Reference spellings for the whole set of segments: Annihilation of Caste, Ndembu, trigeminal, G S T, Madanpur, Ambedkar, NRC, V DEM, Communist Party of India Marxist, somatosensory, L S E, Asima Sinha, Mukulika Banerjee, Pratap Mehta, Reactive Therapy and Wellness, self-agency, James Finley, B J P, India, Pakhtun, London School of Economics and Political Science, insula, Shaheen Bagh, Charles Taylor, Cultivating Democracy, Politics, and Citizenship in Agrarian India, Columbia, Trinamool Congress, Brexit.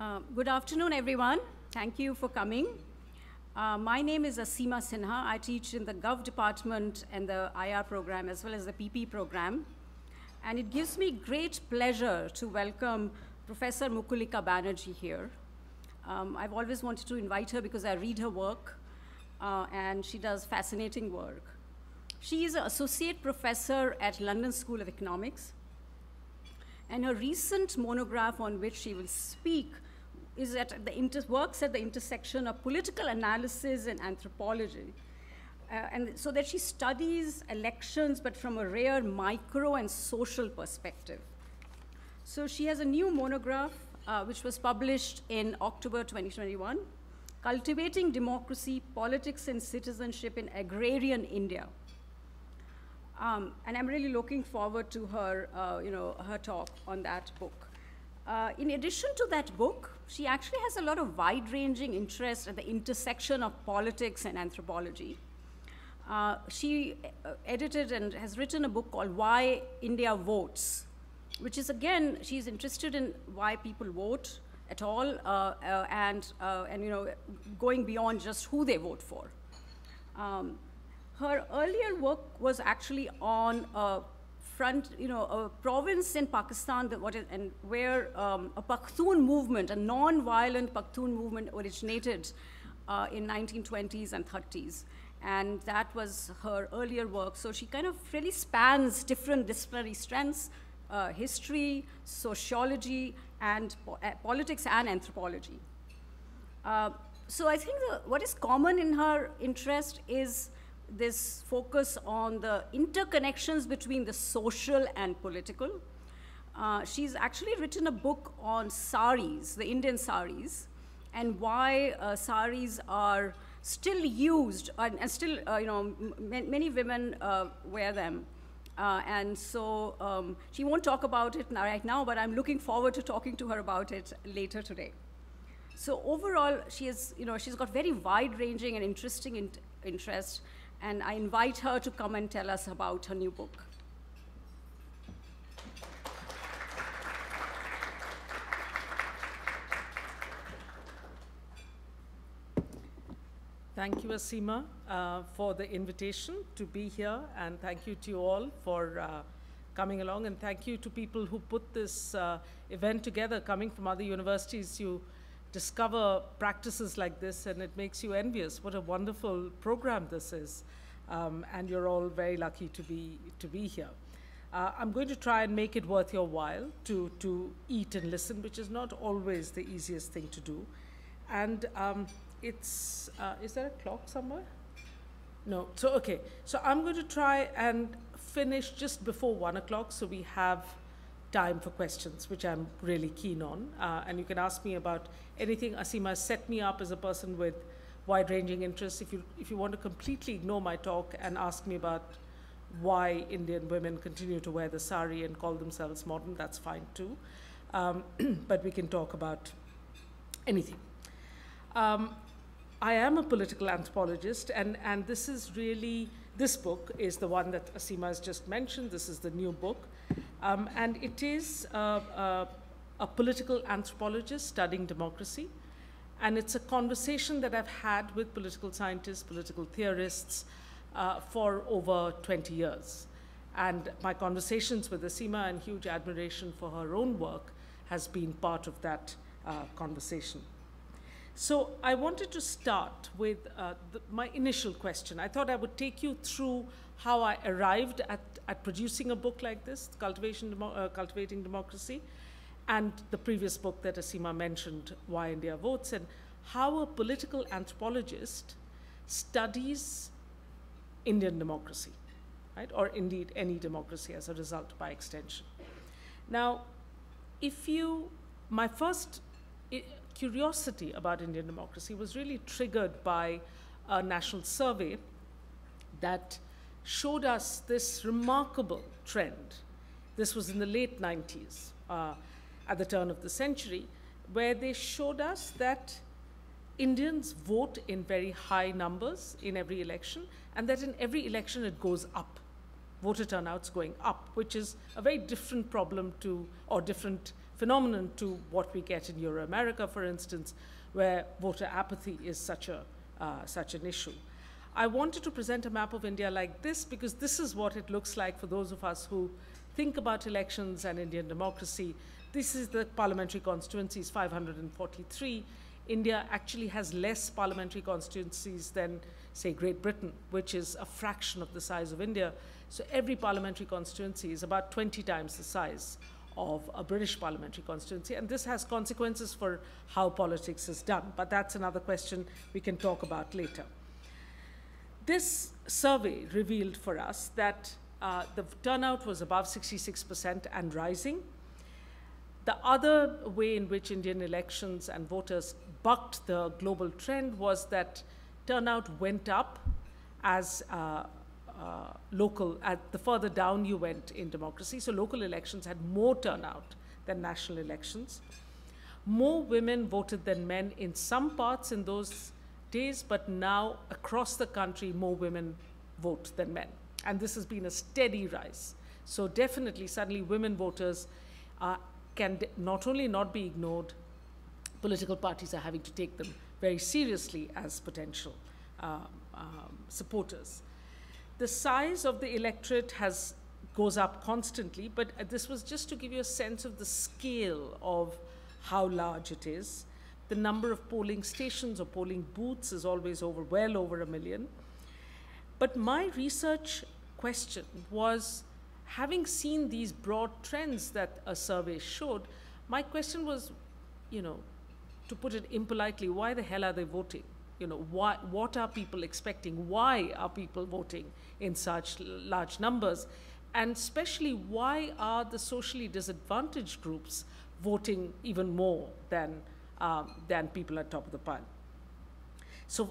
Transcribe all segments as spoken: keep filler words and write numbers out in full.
Uh, good afternoon, everyone. Thank you for coming. Uh, my name is Asima Sinha. I teach in the Gov department and the I R program as well as the P P program. And it gives me great pleasure to welcome Professor Mukulika Banerjee here. Um, I've always wanted to invite her because I read her work, uh, and she does fascinating work. She is an associate professor at London School of Economics, and her recent monograph on which she will speak is at the inter works at the intersection of political analysis and anthropology. Uh, and so that she studies elections, but from a rare micro and social perspective. So she has a new monograph, Uh, which was published in October twenty twenty-one, Cultivating Democracy, Politics, and Citizenship in Agrarian India. Um, and I'm really looking forward to her, uh, you know, her talk on that book. Uh, in addition to that book, she actually has a lot of wide-ranging interest at the intersection of politics and anthropology. Uh, she uh, edited and has written a book called Why India Votes, which is, again, she's interested in why people vote at all, uh, uh, and, uh, and you know, going beyond just who they vote for. Um, her earlier work was actually on a front, you know, a province in Pakistan that what is, and where um, a Pakhtun movement, a non-violent Pakhtun movement originated uh, in nineteen twenties and thirties. And that was her earlier work. So she kind of really spans different disciplinary strengths, Uh, history, sociology, and po uh, politics and anthropology. Uh, so I think the, what is common in her interest is this focus on the interconnections between the social and political. Uh, she's actually written a book on saris, the Indian saris, and why uh, saris are still used, and, and still, uh, you know, m many women uh, wear them. Uh, and so um, she won't talk about it now, right now, but I'm looking forward to talking to her about it later today. So overall, she is, you know, she's got very wide-ranging and interesting in interest, and I invite her to come and tell us about her new book. Thank you, Asima, uh, for the invitation to be here, and thank you to you all for uh, coming along, and thank you to people who put this uh, event together. Coming from other universities, you discover practices like this, and it makes you envious. What a wonderful program this is, um, and you're all very lucky to be, to be here. Uh, I'm going to try and make it worth your while to, to eat and listen, which is not always the easiest thing to do. And um, It's, uh, is there a clock somewhere? No, so okay. So I'm going to try and finish just before one o'clock so we have time for questions, which I'm really keen on. Uh, and you can ask me about anything. Asima set me up as a person with wide-ranging interests. If you, if you want to completely ignore my talk and ask me about why Indian women continue to wear the sari and call themselves modern, that's fine too. Um, but we can talk about anything. Um, I am a political anthropologist, and, and this is really, this book is the one that Asima has just mentioned. This is the new book. Um, and it is uh, uh, a political anthropologist studying democracy. And it's a conversation that I've had with political scientists, political theorists uh, for over twenty years. And my conversations with Asima and huge admiration for her own work has been part of that uh, conversation. So I wanted to start with uh, the, my initial question. I thought I would take you through how I arrived at, at producing a book like this, Cultivation Demo uh, Cultivating Democracy, and the previous book that Asima mentioned, Why India Votes, and how a political anthropologist studies Indian democracy, right? Or indeed any democracy as a result by extension. Now, if you, my first, it, curiosity about Indian democracy was really triggered by a national survey that showed us this remarkable trend. This was in the late nineties, uh, at the turn of the century, where they showed us that Indians vote in very high numbers in every election, and that in every election it goes up. voter turnouts going up, which is a very different problem to, or different phenomenon to what we get in Euro-America, for instance, where voter apathy is such, a, uh, such an issue. I wanted to present a map of India like this because this is what it looks like for those of us who think about elections and Indian democracy. This is the parliamentary constituencies, five hundred forty-three. India actually has less parliamentary constituencies than, say, Great Britain, which is a fraction of the size of India. So every parliamentary constituency is about twenty times the size of a British parliamentary constituency. And this has consequences for how politics is done. But that's another question we can talk about later. This survey revealed for us that uh, the turnout was above sixty-six percent and rising. The other way in which Indian elections and voters bucked the global trend was that turnout went up as uh, uh, local, at the further down you went in democracy. So local elections had more turnout than national elections. More women voted than men in some parts in those days, but now across the country, more women vote than men. And this has been a steady rise. So definitely, suddenly women voters uh, can not only not be ignored, political parties are having to take them very seriously as potential um, um, supporters. The size of the electorate has, goes up constantly, but this was just to give you a sense of the scale of how large it is. The number of polling stations or polling booths is always over, well over a million. But my research question was, having seen these broad trends that a survey showed, my question was, you know, to put it impolitely, why the hell are they voting? You know, why, what are people expecting? Why are people voting in such large numbers? And especially, why are the socially disadvantaged groups voting even more than Um, than people at top of the pile? So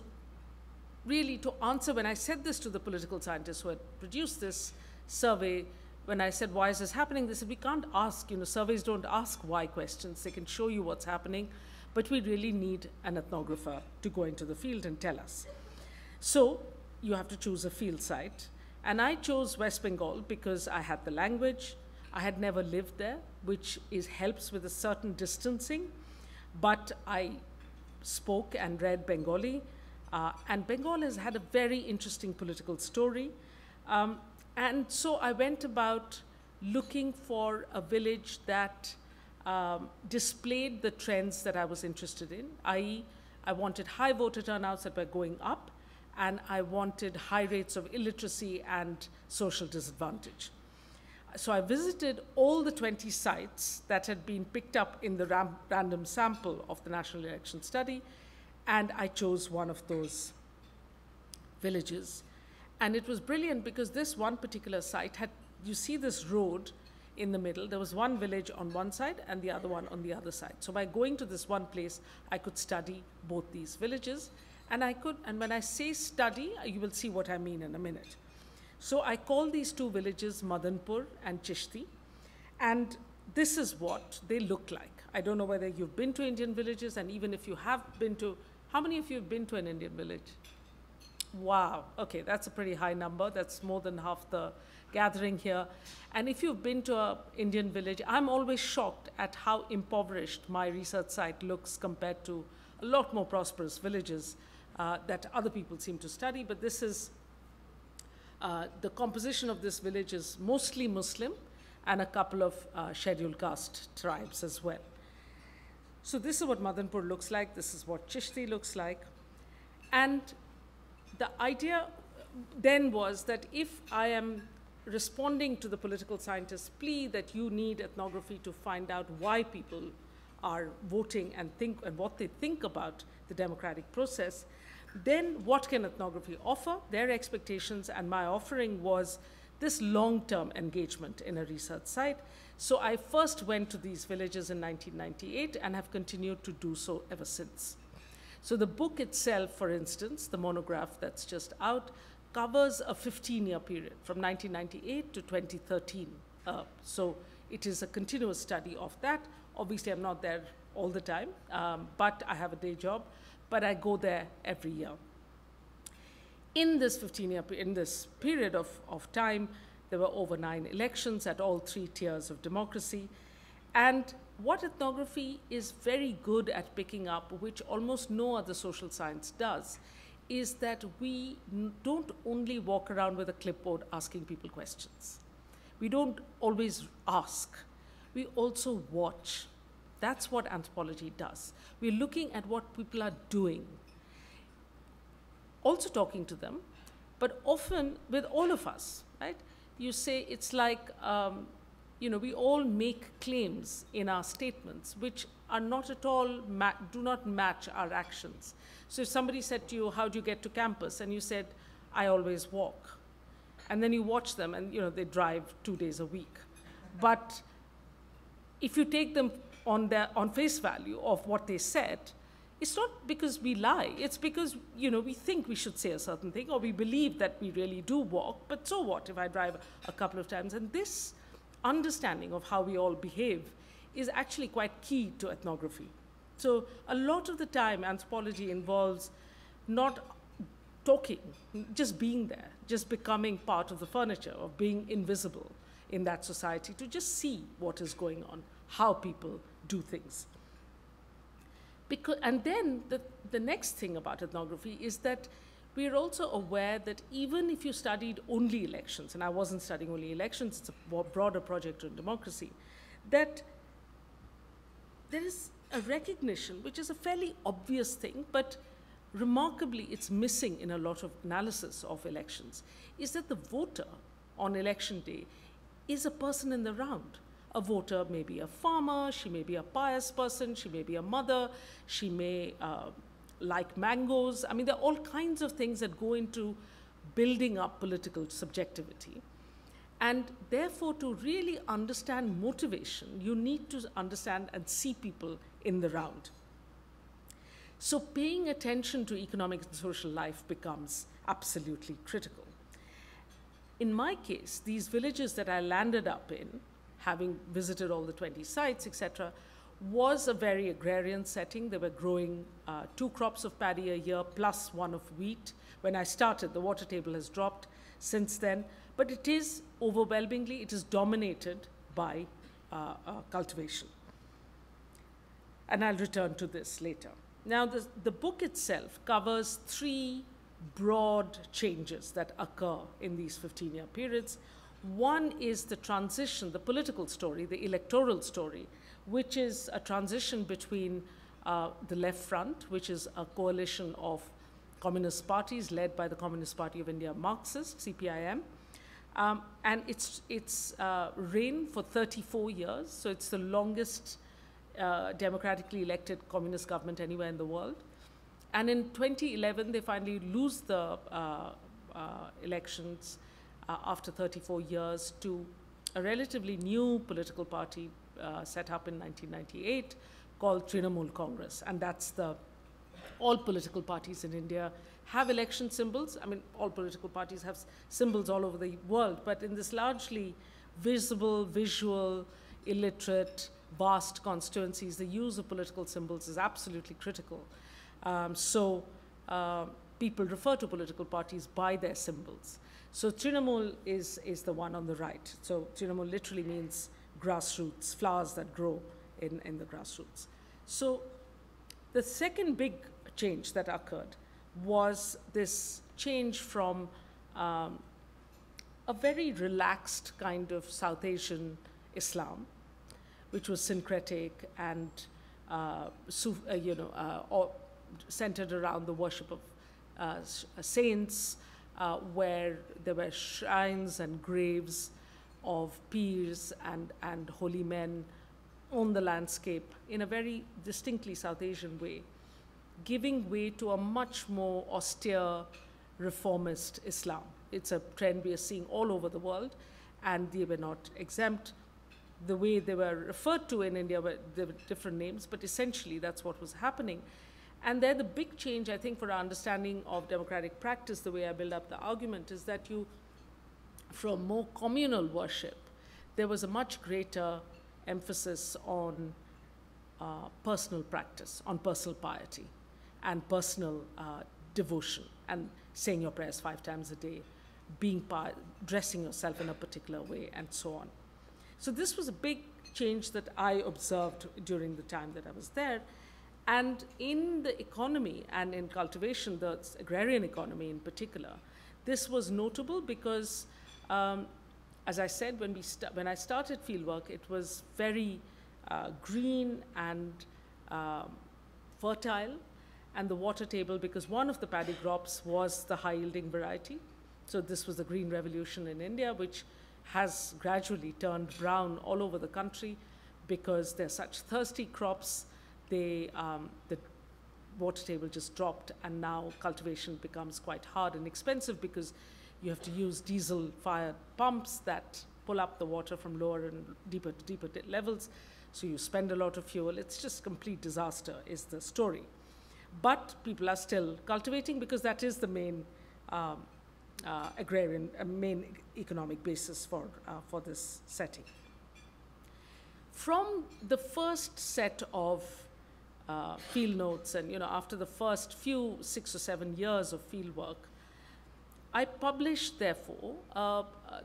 really, to answer, when I said this to the political scientists who had produced this survey, when I said, why is this happening? They said, we can't ask, you know, surveys don't ask why questions. They can show you what's happening, but we really need an ethnographer to go into the field and tell us. So you have to choose a field site. And I chose West Bengal because I had the language. I had never lived there, which is, helps with a certain distancing. But I spoke and read Bengali, uh, and Bengal has had a very interesting political story. Um, and so I went about looking for a village that um, displayed the trends that I was interested in, that is I wanted high voter turnouts that were going up, and I wanted high rates of illiteracy and social disadvantage. So I visited all the twenty sites that had been picked up in the ram random sample of the National Election Study, and I chose one of those villages. And it was brilliant because this one particular site had, you see this road in the middle, there was one village on one side and the other one on the other side. So by going to this one place, I could study both these villages, and I could, and when I say study, you will see what I mean in a minute. So I call these two villages Madanpur and Chishti, and this is what they look like. I don't know whether you've been to Indian villages, and even if you have been to, how many of you have been to an Indian village? Wow, okay, that's a pretty high number. That's more than half the gathering here. And if you've been to an Indian village, I'm always shocked at how impoverished my research site looks compared to a lot more prosperous villages uh, that other people seem to study, but this is, Uh, the composition of this village is mostly Muslim and a couple of uh, scheduled caste tribes as well. So this is what Madanpur looks like. This is what Chishti looks like. And the idea then was that if I am responding to the political scientist's plea that you need ethnography to find out why people are voting and think and what they think about the democratic process, then what can ethnography offer? Their expectations and my offering was this long-term engagement in a research site. So I first went to these villages in nineteen ninety-eight and have continued to do so ever since. So the book itself, for instance, the monograph that's just out, covers a fifteen-year period from nineteen ninety-eight to twenty thirteen. Uh, so it is a continuous study of that. Obviously, I'm not there all the time, um, but I have a day job. But I go there every year. In this fifteen-year, in this period of, of time, There were over nine elections at all three tiers of democracy. And what ethnography is very good at picking up, which almost no other social science does, is that we don't only walk around with a clipboard asking people questions. We don't always ask. We also watch. That's what anthropology does. We're looking at what people are doing, also talking to them, but often with all of us, right? You say it's like, um, you know, we all make claims in our statements which are not at all, ma do not match our actions. So if somebody said to you, how do you get to campus? And you said, I always walk. And then you watch them and, you know, they drive two days a week. But if you take them on their, on face value of what they said, it's not because we lie. It's because, you know, we think we should say a certain thing, or we believe that we really do walk, but so what if I drive a couple of times? And this understanding of how we all behave is actually quite key to ethnography. So a lot of the time, anthropology involves not talking, just being there, just becoming part of the furniture, of being invisible in that society, to just see what is going on, how people do things. Because, and then the, the next thing about ethnography is that we are also aware that even if you studied only elections, and I wasn't studying only elections, it's a broader project on democracy, that there is a recognition, which is a fairly obvious thing, but remarkably it's missing in a lot of analysis of elections, is that the voter on election day is a person in the round. A voter may be a farmer, she may be a pious person, she may be a mother, she may uh, like mangoes. I mean, there are all kinds of things that go into building up political subjectivity. And therefore, to really understand motivation, you need to understand and see people in the round. So paying attention to economic and social life becomes absolutely critical. In my case, these villages that I landed up in, having visited all the twenty sites, et cetera, was a very agrarian setting. They were growing uh, two crops of paddy a year plus one of wheat. When I started, the water table has dropped since then, but it is overwhelmingly, it is dominated by uh, uh, cultivation. And I'll return to this later. Now, the, the book itself covers three broad changes that occur in these fifteen-year periods. One is the transition, the political story, the electoral story, which is a transition between uh, the Left Front, which is a coalition of communist parties led by the Communist Party of India Marxist, C P I M, um, and it's, it's uh, reigned for thirty-four years, so it's the longest uh, democratically elected communist government anywhere in the world. And in twenty eleven, they finally lose the uh, uh, elections Uh, after thirty-four years to a relatively new political party uh, set up in nineteen ninety-eight called Trinamool Congress. And that's the, all political parties in India have election symbols. I mean, all political parties have symbols all over the world, but in this largely visible, visual, illiterate, vast constituencies, the use of political symbols is absolutely critical. Um, so uh, people refer to political parties by their symbols. So Trinamool is, is the one on the right. So Trinamool literally means grassroots, flowers that grow in, in the grassroots. So the second big change that occurred was this change from um, a very relaxed kind of South Asian Islam, which was syncretic and uh, uh, you know, uh, or centered around the worship of uh, saints, Uh, where there were shrines and graves of peers and, and holy men on the landscape in a very distinctly South Asian way, giving way to a much more austere reformist Islam. It's a trend we are seeing all over the world, and they were not exempt. The way they were referred to in India were, there were different names, but essentially that's what was happening. And there the big change, I think, for our understanding of democratic practice, the way I build up the argument, is that you, from more communal worship, there was a much greater emphasis on uh, personal practice, on personal piety, and personal uh, devotion, and saying your prayers five times a day, being part, dressing yourself in a particular way, and so on. So this was a big change that I observed during the time that I was there. And in the economy and in cultivation, the agrarian economy in particular, this was notable because, um, as I said, when, we st when I started fieldwork, it was very uh, green and um, fertile, and the water table, because one of the paddy crops was the high-yielding variety. So this was the Green Revolution in India, which has gradually turned brown all over the country because they're such thirsty crops. They, um, the water table just dropped, and now cultivation becomes quite hard and expensive because you have to use diesel-fired pumps that pull up the water from lower and deeper to deeper levels. So you spend a lot of fuel. It's just complete disaster is the story. But people are still cultivating because that is the main um, uh, agrarian, uh, main economic basis for, uh, for this setting. From the first set of uh, field notes, and you know, after the first few six or seven years of field work, I published, therefore, uh,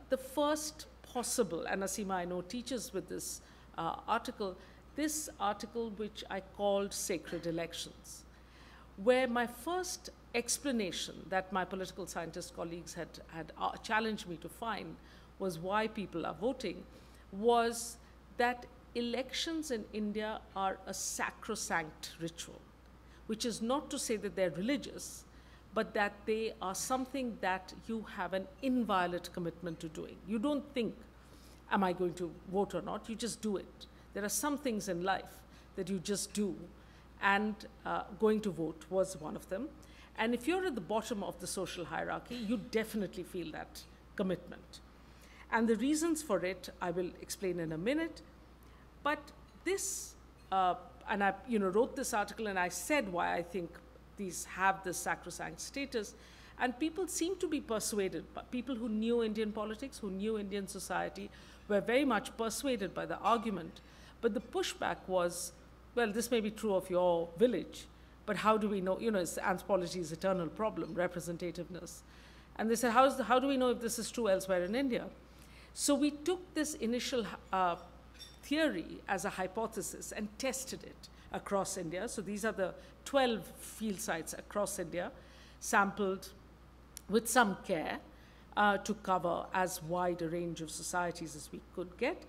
the first possible, and Asima, I know, teaches with this uh, article, this article which I called Sacred Elections, where my first explanation that my political scientist colleagues had, had uh, challenged me to find was why people are voting, was that elections in India are a sacrosanct ritual, which is not to say that they're religious, but that they are something that you have an inviolate commitment to doing. You don't think, am I going to vote or not? You just do it. There are some things in life that you just do, and uh, going to vote was one of them. And if you're at the bottom of the social hierarchy, you definitely feel that commitment. And the reasons for it, I will explain in a minute. But this, uh, and I you know, wrote this article, and I said why I think these have this sacrosanct status. And people seem to be persuaded, but people who knew Indian politics, who knew Indian society, were very much persuaded by the argument. But the pushback was, well, this may be true of your village, but how do we know? You know, it's anthropology's eternal problem, representativeness. And they said, how, is the, how do we know if this is true elsewhere in India? So we took this initial uh, theory as a hypothesis and tested it across India. So these are the twelve field sites across India, sampled with some care uh, to cover as wide a range of societies as we could get.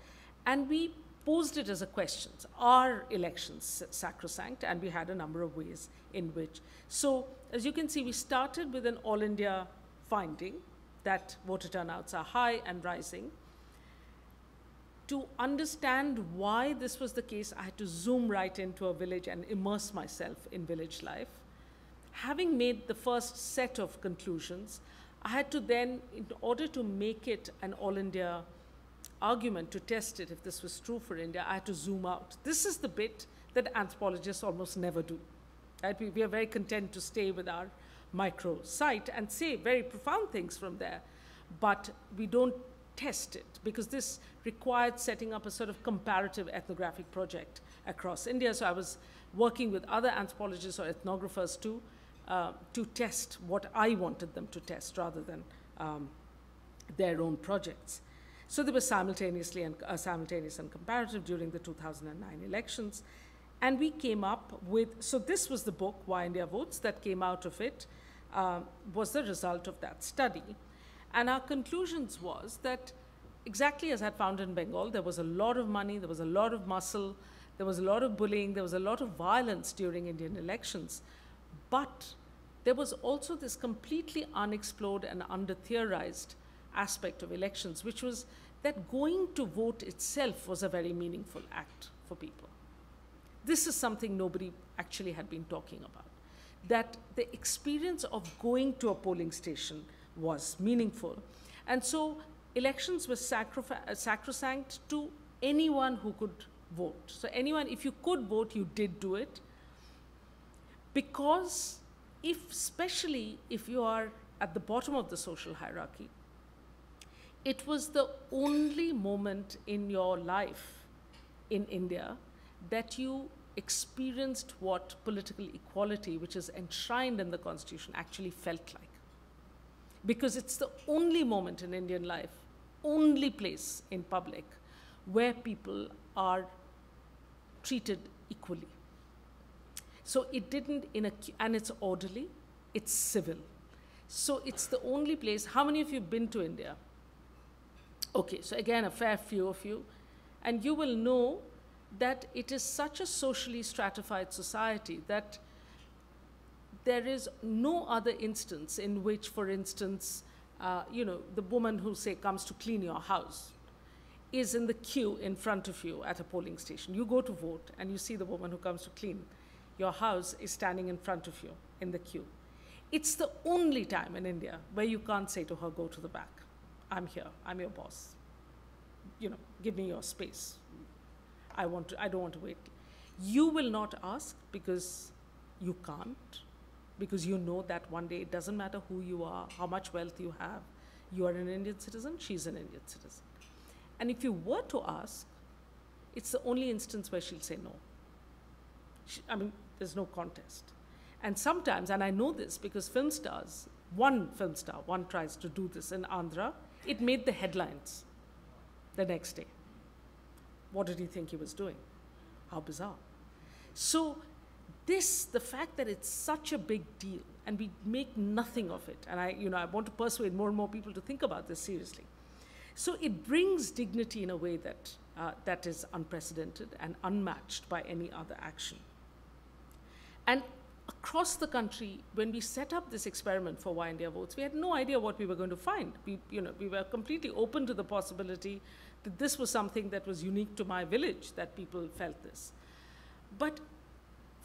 And we posed it as a question, are elections sacrosanct? And we had a number of ways in which. So as you can see, we started with an all India finding that voter turnouts are high and rising. To understand why this was the case, I had to zoom right into a village and immerse myself in village life. Having made the first set of conclusions, I had to then, in order to make it an all India argument to test it, if this was true for India, I had to zoom out. This is the bit that anthropologists almost never do. Right? We, we are very content to stay with our micro site and say very profound things from there, but we don't test it because this required setting up a sort of comparative ethnographic project across India. So I was working with other anthropologists or ethnographers too, uh, to test what I wanted them to test rather than um, their own projects. So they were simultaneously and, uh, simultaneous and comparative during the two thousand nine elections. And we came up with, so this was the book, Why India Votes, that came out of it, uh, was the result of that study. And our conclusions was that exactly as I found in Bengal, there was a lot of money, there was a lot of muscle, there was a lot of bullying, there was a lot of violence during Indian elections. But there was also this completely unexplored and under-theorized aspect of elections, which was that going to vote itself was a very meaningful act for people. This is something nobody actually had been talking about, that the experience of going to a polling station was meaningful. And so elections were sacrosanct to anyone who could vote. So anyone, if you could vote, you did do it. Because if, especially if you are at the bottom of the social hierarchy, it was the only moment in your life in India that you experienced what political equality, which is enshrined in the Constitution, actually felt like. because it's the only moment in Indian life, only place in public where people are treated equally. So it didn't, in a, and it's orderly, it's civil. So it's the only place. How many of you have been to India? Okay, so again, a fair few of you. And you will know that it is such a socially stratified society that there is no other instance in which, for instance, uh, you know, the woman who, say, comes to clean your house is in the queue in front of you at a polling station. You go to vote and you see the woman who comes to clean your house is standing in front of you in the queue. It's the only time in India where you can't say to her, go to the back. I'm here, I'm your boss. You know, give me your space. I want to, I don't want to wait. You will not ask because you can't, because you know that one day it doesn't matter who you are, how much wealth you have. You are an Indian citizen, she's an Indian citizen. And if you were to ask, it's the only instance where she'll say no. She, I mean, there's no contest. And sometimes, and I know this because film stars, one film star, one tries to do this in Andhra, it made the headlines the next day. What did he think he was doing? How bizarre. So this, the fact that it's such a big deal and we make nothing of it, and I, you know, I want to persuade more and more people to think about this seriously. So it brings dignity in a way that, uh, that is unprecedented and unmatched by any other action. And across the country, when we set up this experiment for Why India Votes, we had no idea what we were going to find. We, you know, we were completely open to the possibility that this was something that was unique to my village, that people felt this. But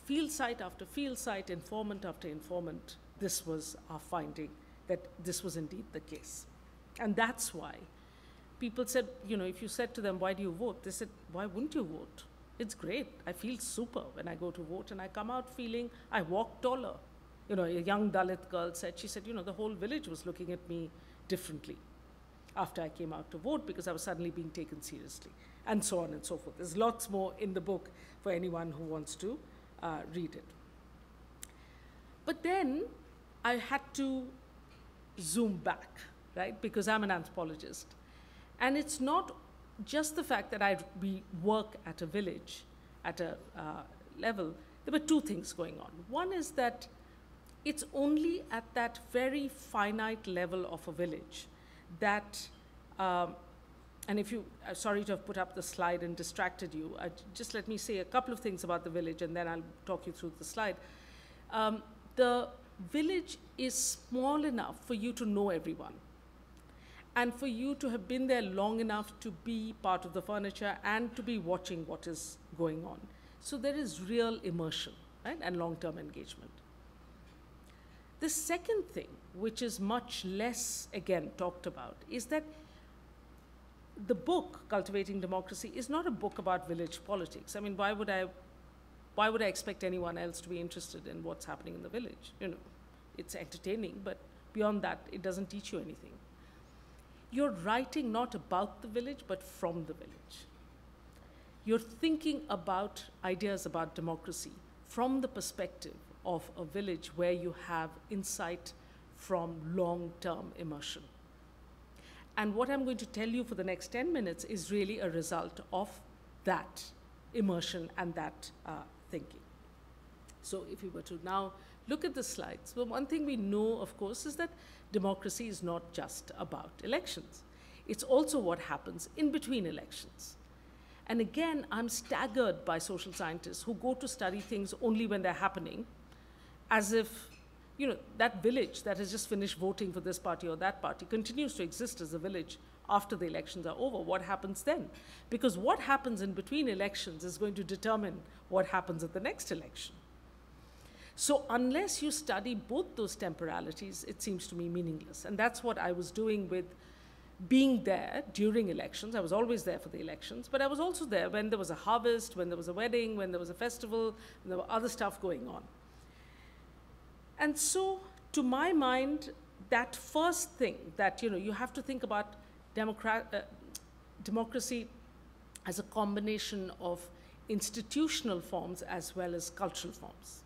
field site after field site, informant after informant, this was our finding, that this was indeed the case. And that's why people said, you know, if you said to them, why do you vote? They said, why wouldn't you vote? It's great. I feel super when I go to vote, and I come out feeling I walk taller. You know, a young Dalit girl said, she said, you know, the whole village was looking at me differently after I came out to vote because I was suddenly being taken seriously, and so on and so forth. There's lots more in the book for anyone who wants to uh, read it. But then I had to zoom back, right? Because I'm an anthropologist. And it's not just the fact that I, we work at a village, at a uh, level. There were two things going on. One is that it's only at that very finite level of a village that, um, and if you, uh, sorry to have put up the slide and distracted you, uh, just let me say a couple of things about the village and then I'll talk you through the slide. Um, the village is small enough for you to know everyone, and for you to have been there long enough to be part of the furniture and to be watching what is going on. So there is real immersion, right, and long-term engagement. The second thing, which is much less, again, talked about, is that the book, Cultivating Democracy, is not a book about village politics. I mean, why would I, why would I expect anyone else to be interested in what's happening in the village? You know, it's entertaining, but beyond that, it doesn't teach you anything. You're writing not about the village, but from the village. You're thinking about ideas about democracy from the perspective of a village where you have insight from long-term immersion. And what I'm going to tell you for the next ten minutes is really a result of that immersion and that uh, thinking. So if you were to now look at the slides, well, one thing we know, of course, is that democracy is not just about elections. It's also what happens in between elections. And again, I'm staggered by social scientists who go to study things only when they're happening, as if, you know, that village that has just finished voting for this party or that party continues to exist as a village after the elections are over. What happens then? Because what happens in between elections is going to determine what happens at the next election. So unless you study both those temporalities, it seems to me meaningless. And that's what I was doing with being there during elections. I was always there for the elections, but I was also there when there was a harvest, when there was a wedding, when there was a festival, when there were other stuff going on. And so, to my mind, that first thing that, you know, you have to think about democra- uh, democracy as a combination of institutional forms as well as cultural forms.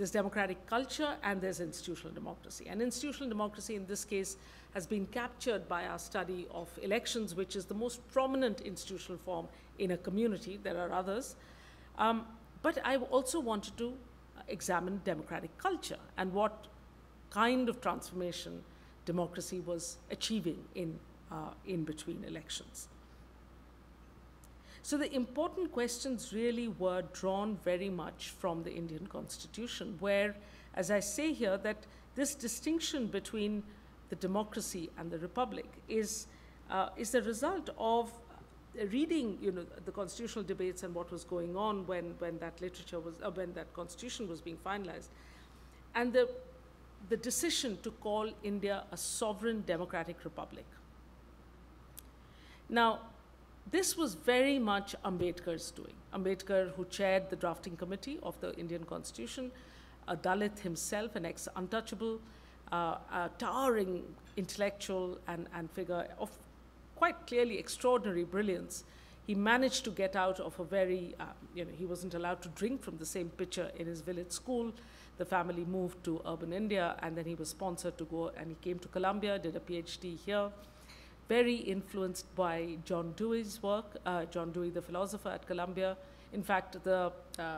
There's democratic culture and there's institutional democracy. And institutional democracy in this case has been captured by our study of elections, which is the most prominent institutional form in a community. There are others. Um, but I also wanted to examine democratic culture and what kind of transformation democracy was achieving in, uh, in between elections. So the important questions really were drawn very much from the Indian Constitution, where, as I say here, that this distinction between the democracy and the republic is, uh, is the result of reading, you know, the constitutional debates and what was going on when, when that literature was, uh, when that constitution was being finalized. And the, the decision to call India a sovereign democratic republic. Now, this was very much Ambedkar's doing. Ambedkar, who chaired the drafting committee of the Indian Constitution, a Dalit himself, an ex-untouchable, uh, a towering intellectual and, and figure of quite clearly extraordinary brilliance. He managed to get out of a very, uh, you know, he wasn't allowed to drink from the same pitcher in his village school. The family moved to urban India, and then he was sponsored to go, and he came to Columbia, did a PhD here. Very influenced by John Dewey's work, uh, John Dewey, the philosopher at Columbia. In fact, the uh,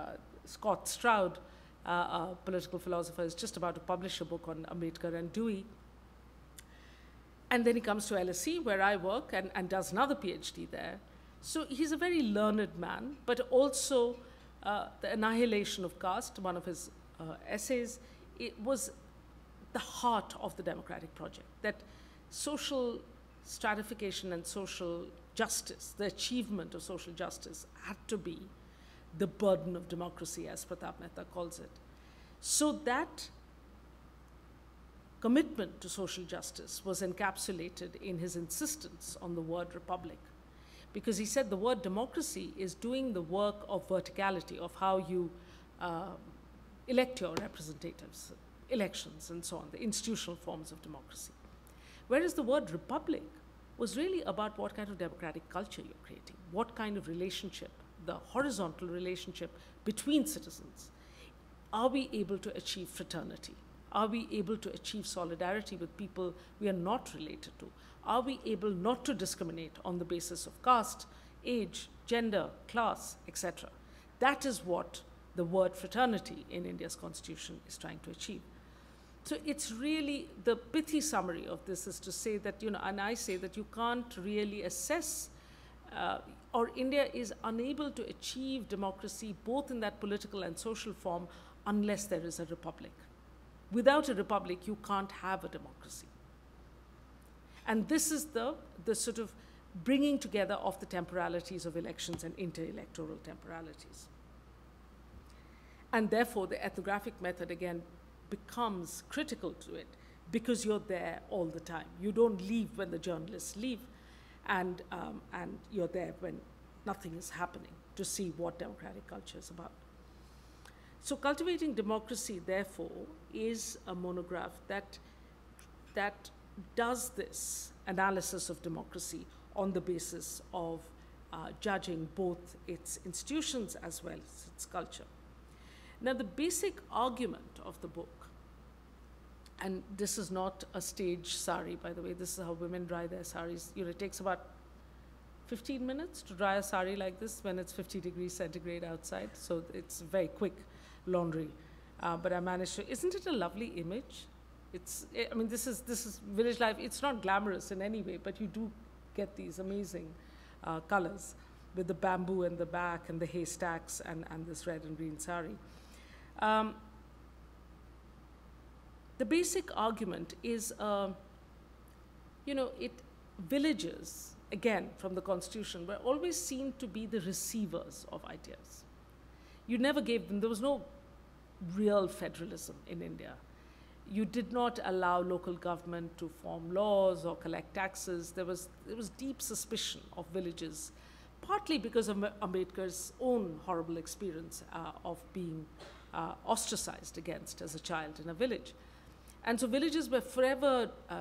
Scott Stroud, uh, a political philosopher, is just about to publish a book on Ambedkar and Dewey. And then he comes to L S E, where I work, and, and does another PhD there. So he's a very learned man, but also uh, the Annihilation of Caste, one of his uh, essays, it was the heart of the democratic project, that social stratification and social justice, the achievement of social justice, had to be the burden of democracy, as Pratap Mehta calls it. So that commitment to social justice was encapsulated in his insistence on the word republic, because he said the word democracy is doing the work of verticality, of how you uh, elect your representatives, elections and so on, the institutional forms of democracy. Whereas the word republic was really about what kind of democratic culture you're creating, what kind of relationship, the horizontal relationship between citizens. Are we able to achieve fraternity? Are we able to achieve solidarity with people we are not related to? Are we able not to discriminate on the basis of caste, age, gender, class, et cetera? That is what the word fraternity in India's constitution is trying to achieve. So it's really, the pithy summary of this is to say that, you know, and I say that you can't really assess, uh, or India is unable to achieve democracy both in that political and social form unless there is a republic. Without a republic, you can't have a democracy. And this is the, the sort of bringing together of the temporalities of elections and inter-electoral temporalities. And therefore, the ethnographic method, again, becomes critical to it, because you're there all the time. You don't leave when the journalists leave, and, um, and you're there when nothing is happening to see what democratic culture is about. So Cultivating Democracy, therefore, is a monograph that, that does this analysis of democracy on the basis of uh, judging both its institutions as well as its culture. Now, the basic argument of the book, and this is not a stage sari, by the way, this is how women dry their saris. You know, it takes about fifteen minutes to dry a sari like this when it's fifty degrees centigrade outside, so it's very quick laundry. Uh, but I managed to, isn't it a lovely image? It's, I mean, this is, this is village life. It's not glamorous in any way, but you do get these amazing uh, colors with the bamboo in the back and the haystacks and, and this red and green sari. Um, the basic argument is, uh, you know, it villages, again, from the constitution, were always seen to be the receivers of ideas. You never gave them, there was no real federalism in India. You did not allow local government to form laws or collect taxes. There was, there was deep suspicion of villages, partly because of Ambedkar's own horrible experience uh, of being uh, ostracized against as a child in a village. And so villages were forever uh,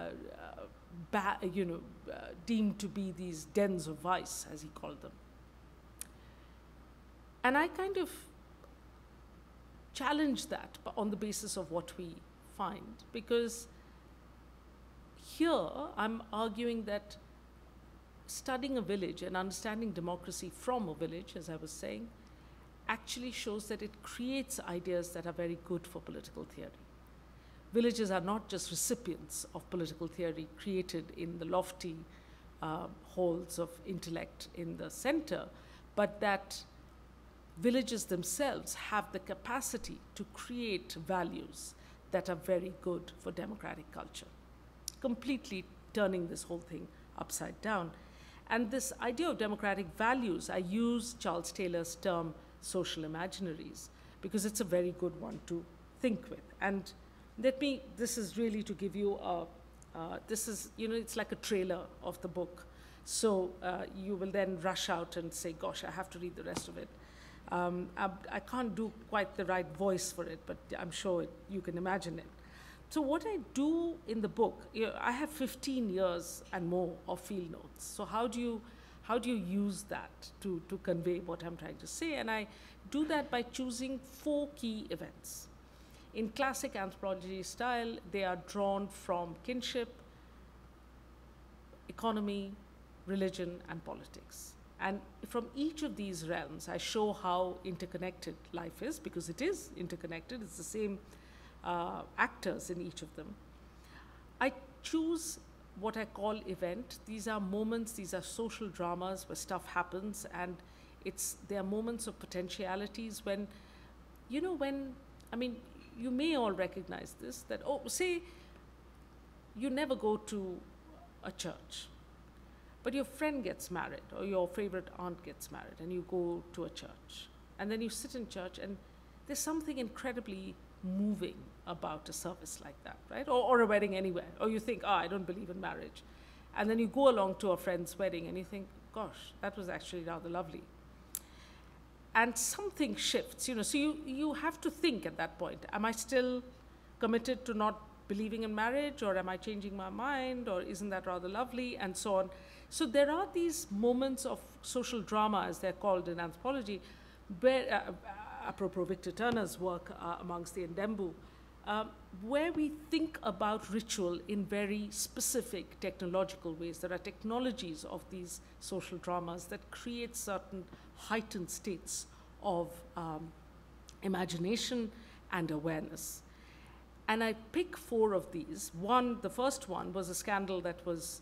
ba you know, uh, deemed to be these dens of vice, as he called them. And I kind of challenge that on the basis of what we find. Because here I'm arguing that studying a village and understanding democracy from a village, as I was saying, actually shows that it creates ideas that are very good for political theory. Villages are not just recipients of political theory created in the lofty uh, halls of intellect in the center, but that villages themselves have the capacity to create values that are very good for democratic culture, completely turning this whole thing upside down. And this idea of democratic values, I use Charles Taylor's term social imaginaries, because it's a very good one to think with. And let me, this is really to give you a, uh, this is, you know, it's like a trailer of the book. So uh, you will then rush out and say, gosh, I have to read the rest of it. Um, I, I can't do quite the right voice for it, but I'm sure it, you can imagine it. So what I do in the book, you know, I have fifteen years and more of field notes. So how do you, how do you use that to, to convey what I'm trying to say? And I do that by choosing four key events. In classic anthropology style, they are drawn from kinship, economy, religion, and politics. And from each of these realms, I show how interconnected life is, because it is interconnected. It's the same uh, actors in each of them. I choose what I call event. These are moments, these are social dramas where stuff happens, and it's, they are moments of potentialities when, you know, when, I mean, you may all recognize this, that, oh, say you never go to a church, but your friend gets married or your favorite aunt gets married and you go to a church. And then you sit in church and there's something incredibly moving about a service like that, right? Or, or a wedding anywhere. Or you think, ah, oh, I don't believe in marriage. And then you go along to a friend's wedding and you think, gosh, that was actually rather lovely. And something shifts, you know, so you, you have to think at that point, am I still committed to not believing in marriage, or am I changing my mind, or isn't that rather lovely, and so on. So there are these moments of social drama, as they're called in anthropology, where, uh, apropos Victor Turner's work uh, amongst the Ndembu, um, where we think about ritual in very specific technological ways. There are technologies of these social dramas that create certain heightened states of um, imagination and awareness. And I pick four of these. One, the first one was a scandal that was,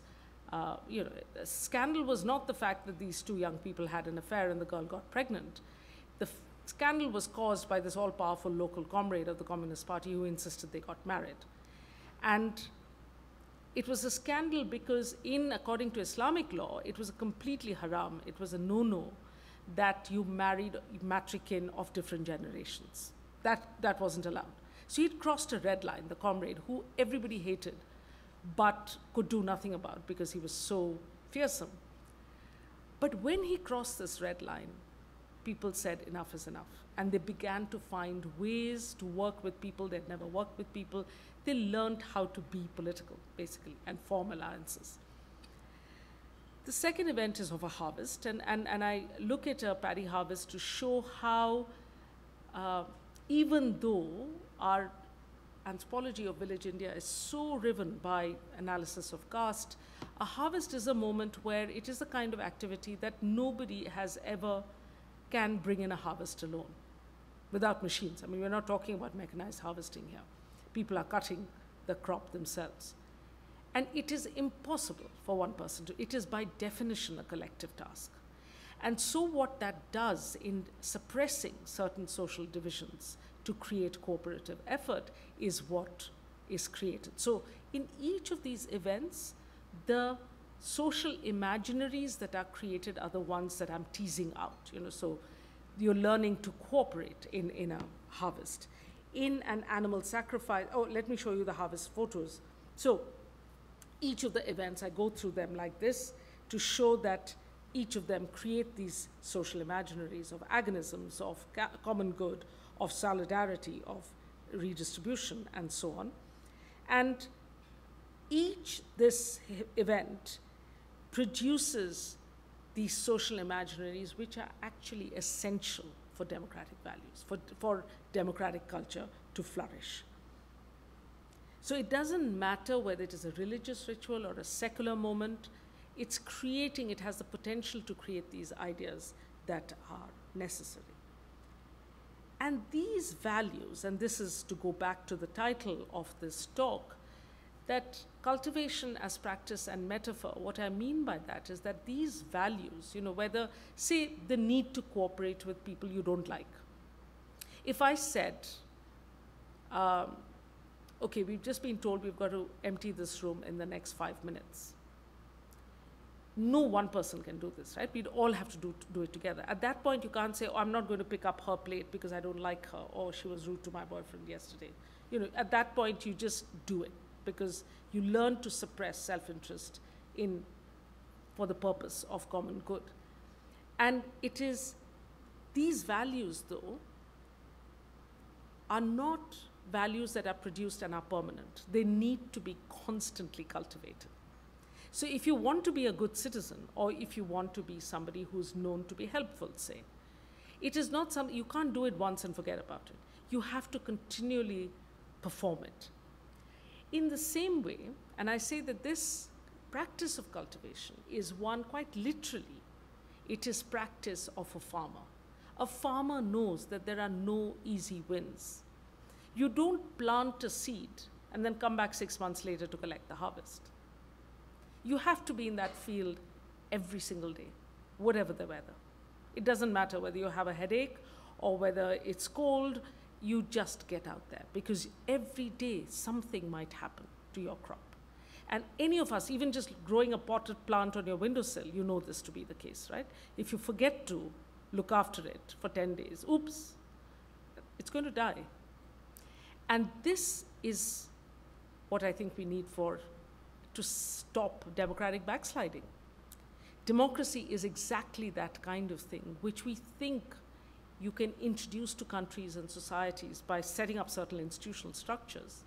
uh, you know, a scandal was not the fact that these two young people had an affair and the girl got pregnant. The f scandal was caused by this all-powerful local comrade of the Communist Party who insisted they got married. And it was a scandal because, in, according to Islamic law, it was a completely haram, it was a no-no, that you married matrikin of different generations. That, that wasn't allowed. So he'd crossed a red line, the comrade, who everybody hated, but could do nothing about because he was so fearsome. But when he crossed this red line, people said enough is enough. And they began to find ways to work with people. They'd never worked with people. They learned how to be political, basically, and form alliances. The second event is of a harvest, and, and, and I look at a paddy harvest to show how, uh, even though our anthropology of village India is so riven by analysis of caste, a harvest is a moment where it is a kind of activity that nobody has ever can bring in a harvest alone, without machines. I mean, we're not talking about mechanized harvesting here. People are cutting the crop themselves. And it is impossible for one person to, it is by definition a collective task. And so what that does in suppressing certain social divisions to create cooperative effort is what is created. So in each of these events, the social imaginaries that are created are the ones that I'm teasing out. You know, so you're learning to cooperate in, in a harvest. In an animal sacrifice, oh, let me show you the harvest photos. So, each of the events, I go through them like this to show that each of them create these social imaginaries of agonisms, of common good, of solidarity, of redistribution, and so on. And each this event produces these social imaginaries which are actually essential for democratic values, for, for democratic culture to flourish. So it doesn't matter whether it is a religious ritual or a secular moment, it's creating, it has the potential to create these ideas that are necessary. And these values, and this is to go back to the title of this talk, that cultivation as practice and metaphor, what I mean by that is that these values, you know, whether, say, the need to cooperate with people you don't like. If I said, um, okay, we've just been told we've got to empty this room in the next five minutes. No one person can do this, right? We'd all have to do, do it together. At that point, you can't say, oh, I'm not going to pick up her plate because I don't like her, or she was rude to my boyfriend yesterday. You know, at that point, you just do it because you learn to suppress self-interest in, for the purpose of common good. And it is, these values, though, are not values that are produced and are permanent. They need to be constantly cultivated. So if you want to be a good citizen, or if you want to be somebody who's known to be helpful, say, it is not something, you can't do it once and forget about it. You have to continually perform it. In the same way, and I say that this practice of cultivation is one quite literally, it is practice of a farmer. A farmer knows that there are no easy wins. You don't plant a seed and then come back six months later to collect the harvest. You have to be in that field every single day, whatever the weather. It doesn't matter whether you have a headache or whether it's cold, you just get out there because every day something might happen to your crop. And any of us, even just growing a potted plant on your windowsill, you know this to be the case, right? If you forget to look after it for ten days, oops, it's going to die. And this is what I think we need for to stop democratic backsliding. Democracy is exactly that kind of thing, which we think you can introduce to countries and societies by setting up certain institutional structures.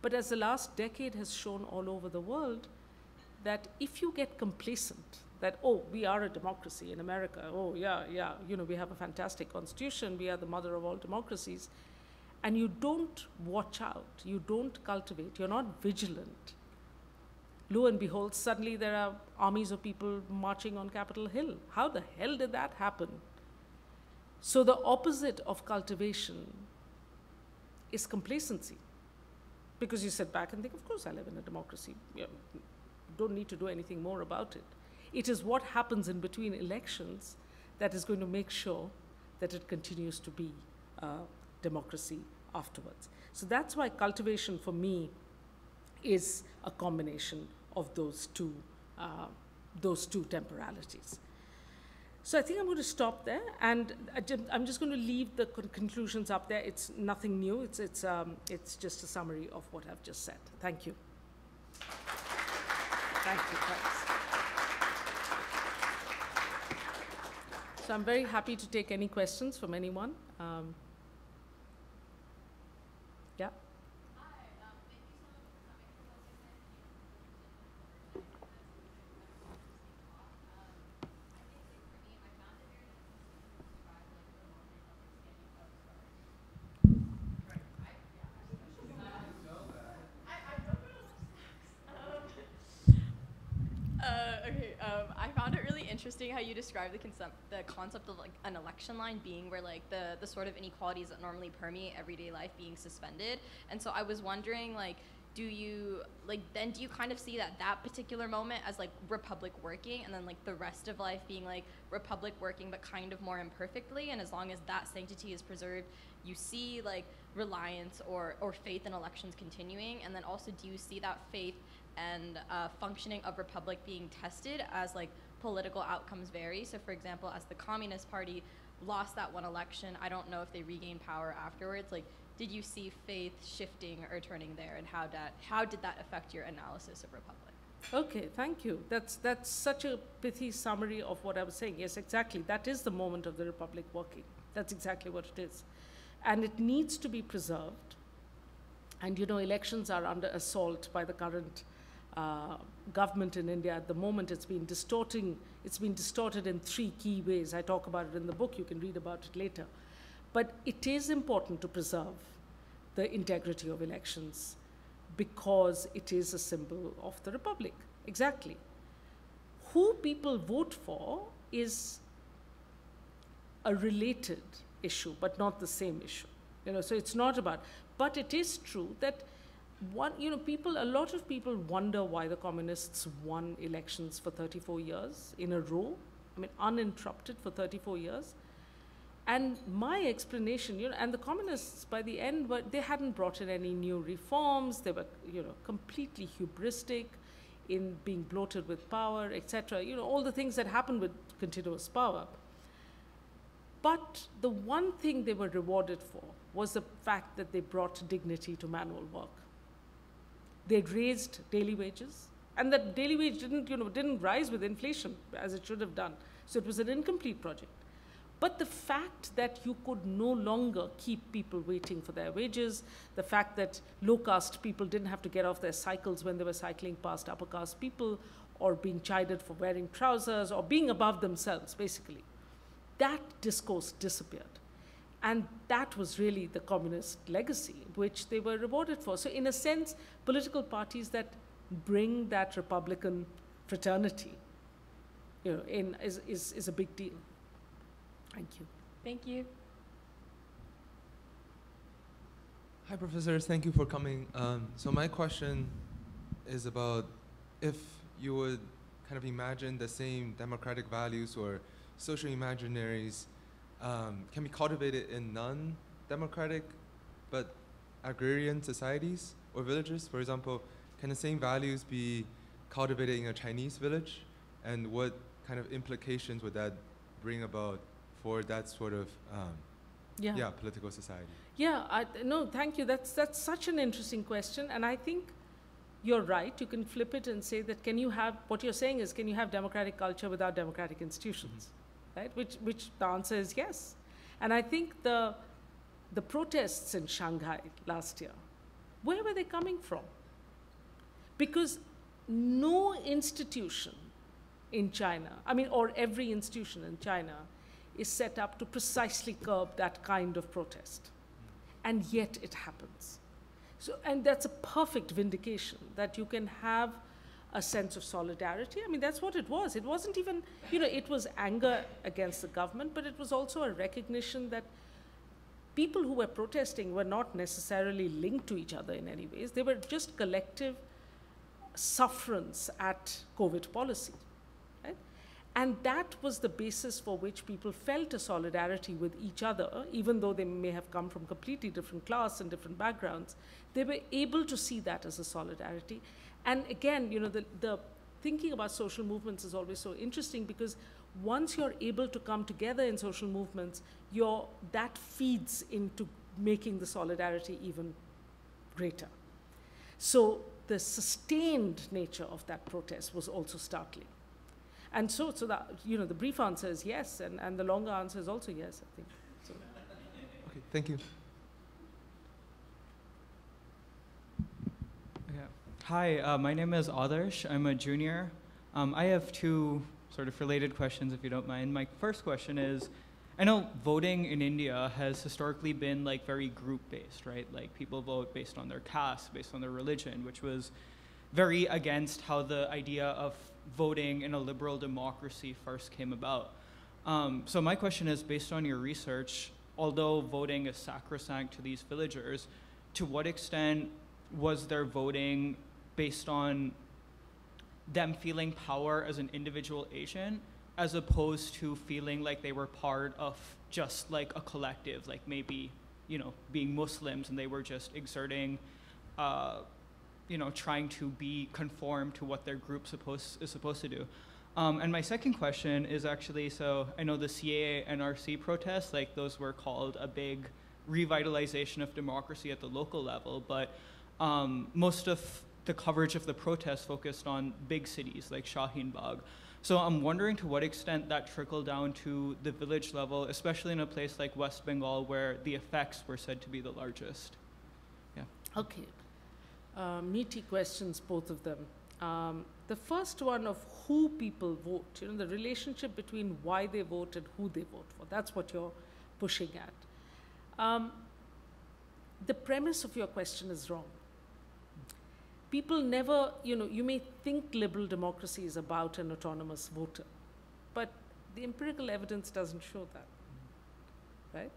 But as the last decade has shown all over the world, that if you get complacent, that, oh, we are a democracy in America, oh, yeah, yeah, you know, we have a fantastic constitution, we are the mother of all democracies, and you don't watch out, you don't cultivate, you're not vigilant, lo and behold, suddenly there are armies of people marching on Capitol Hill. How the hell did that happen? So the opposite of cultivation is complacency. Because you sit back and think, of course I live in a democracy. You don't need to do anything more about it. It is what happens in between elections that is going to make sure that it continues to be uh, democracy afterwards. So that's why cultivation for me is a combination of those two, uh, those two temporalities. So I think I'm going to stop there, and I'm just going to leave the conclusions up there. It's nothing new. It's, it's, um, it's just a summary of what I've just said. Thank you. Thank you. Thanks. So I'm very happy to take any questions from anyone. Um, yeah. How you describe the concept, the concept of like an election line being where like the the sort of inequalities that normally permeate everyday life being suspended, and so I was wondering like, do you like then do you kind of see that that particular moment as like republic working, and then like the rest of life being like republic working but kind of more imperfectly, and as long as that sanctity is preserved, you see like reliance or or faith in elections continuing, and then also do you see that faith and uh, functioning of republic being tested as like political outcomes vary? So for example, as the Communist Party lost that one election, I don't know if they regained power afterwards. Like, did you see faith shifting or turning there, and how that how did that affect your analysis of republic? Okay, thank you. That's that's such a pithy summary of what I was saying. Yes, exactly. That is the moment of the republic working. That's exactly what it is. And it needs to be preserved. And you know, elections are under assault by the current Uh, government in India at the moment. It's been distorting, it's been distorted in three key ways. I talk about it in the book, you can read about it later. But it is important to preserve the integrity of elections because it is a symbol of the Republic. Exactly. Who people vote for is a related issue, but not the same issue. You know, so it's not about, but it is true that one, you know, people, a lot of people wonder why the communists won elections for thirty-four years in a row, I mean, uninterrupted for thirty-four years. And my explanation, you know, and the communists by the end, were, they hadn't brought in any new reforms, they were, you know, completely hubristic in being bloated with power, et cetera, you know, all the things that happen with continuous power. But the one thing they were rewarded for was the fact that they brought dignity to manual work. They raised daily wages, and that daily wage didn't, you know, didn't rise with inflation as it should have done. So it was an incomplete project. But the fact that you could no longer keep people waiting for their wages, the fact that low-caste people didn't have to get off their cycles when they were cycling past upper-caste people, or being chided for wearing trousers, or being above themselves, basically. That discourse disappeared. And that was really the communist legacy, which they were rewarded for. So in a sense, political parties that bring that Republican fraternity, you know, in, is, is, is a big deal. Thank you. Thank you. Hi, professors. Thank you for coming. Um, so my question is about if you would kind of imagine the same democratic values or social imaginaries um, can be cultivated in non-democratic but agrarian societies or villages. For example, can the same values be cultivated in a Chinese village? And what kind of implications would that bring about for that sort of um, yeah. yeah political society? Yeah, I, no, thank you. That's, that's such an interesting question. And I think you're right. You can flip it and say that can you have, what you're saying is, can you have democratic culture without democratic institutions? Mm-hmm. Right? Which, which the answer is yes. And I think the, the protests in Shanghai last year, where were they coming from? Because no institution in China, I mean, or every institution in China, is set up to precisely curb that kind of protest. And yet it happens. So, and that's a perfect vindication that you can have a sense of solidarity. I mean, that's what it was. It wasn't even, you know, it was anger against the government, but it was also a recognition that people who were protesting were not necessarily linked to each other in any ways. They were just collective sufferance at COVID policy. And that was the basis for which people felt a solidarity with each other, even though they may have come from completely different class and different backgrounds. They were able to see that as a solidarity. And again, you know, the, the thinking about social movements is always so interesting because once you're able to come together in social movements, you're, that feeds into making the solidarity even greater. So the sustained nature of that protest was also startling. And so, so that, you know, the brief answer is yes, and, and the longer answer is also yes, I think. So. Okay, thank you. Okay. Hi, uh, my name is Adarsh. I'm a junior. Um, I have two sort of related questions, if you don't mind. My first question is, I know voting in India has historically been like very group-based, right? Like people vote based on their caste, based on their religion, which was very against how the idea of voting in a liberal democracy first came about. Um, so my question is, based on your research, although voting is sacrosanct to these villagers, to what extent was their voting based on them feeling power as an individual agent, as opposed to feeling like they were part of just like a collective, like maybe, you know, being Muslims and they were just exerting uh, you know, trying to be conformed to what their group supposed, is supposed to do. Um, and my second question is actually, so I know the C A A N R C protests, like those were called a big revitalization of democracy at the local level, but um, most of the coverage of the protests focused on big cities like Shaheen Bagh. So I'm wondering to what extent that trickled down to the village level, especially in a place like West Bengal where the effects were said to be the largest. Yeah. Okay. Uh, meaty questions, both of them. Um, the first one of who people vote, you know, the relationship between why they vote and who they vote for. That's what you're pushing at. Um, the premise of your question is wrong. People never, you know, you may think liberal democracy is about an autonomous voter, but the empirical evidence doesn't show that, right?